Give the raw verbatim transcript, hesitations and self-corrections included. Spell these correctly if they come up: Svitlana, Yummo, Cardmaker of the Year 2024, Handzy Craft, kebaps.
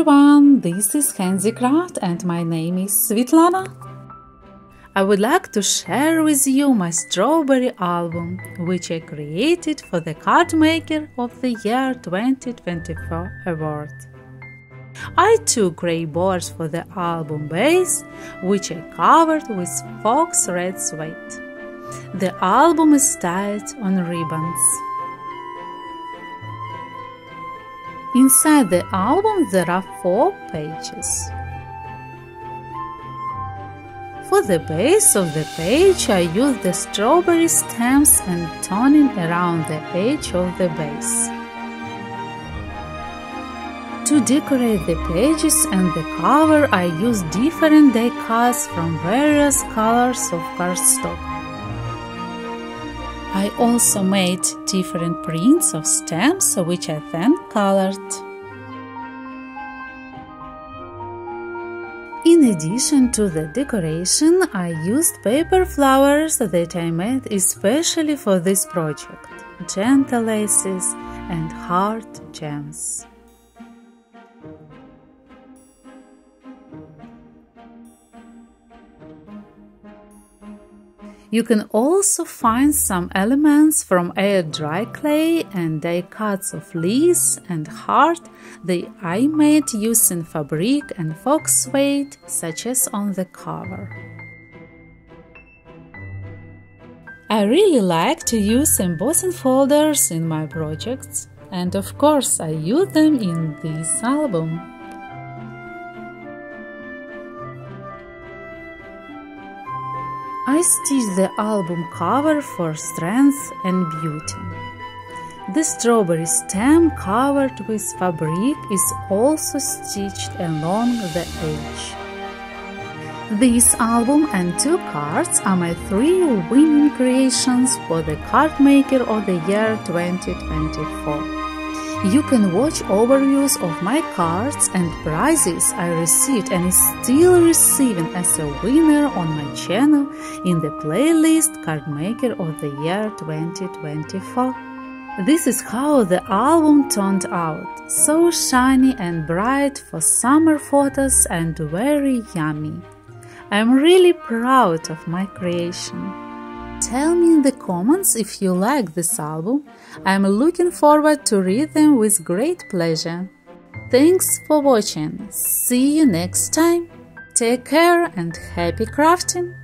everyone, this is Handzy Craft and my name is Svitlana. I would like to share with you my strawberry album, which I created for the Cardmaker of the Year twenty twenty-four award. I took grey boards for the album base, which I covered with fox red suede. The album is tied on ribbons. Inside the album there are four pages. For the base of the page I used the strawberry stems and toning around the edge of the base. To decorate the pages and the cover I used different die cuts from various colors of cardstock. I also made different prints of stems, which I then colored. In addition to the decoration, I used paper flowers that I made especially for this project, gentle laces and heart gems. You can also find some elements from air dry clay and die cuts of leaves and heart that I made using fabric and fox suede, such as on the cover. I really like to use embossing folders in my projects, and of course I use them in this album. I stitched the album cover for strength and beauty. The strawberry stem covered with fabric is also stitched along the edge. This album and two cards are my three winning creations for the Cardmaker of the Year twenty twenty-four. You can watch overviews of my cards and prizes I received and is still receiving as a winner on my channel in the playlist Cardmaker of the Year twenty twenty-four. This is how the album turned out, so shiny and bright for summer photos and very yummy. I'm really proud of my creation. Tell me in the comments if you like this album. I'm looking forward to read them with great pleasure. Thanks for watching, see you next time, take care and happy crafting!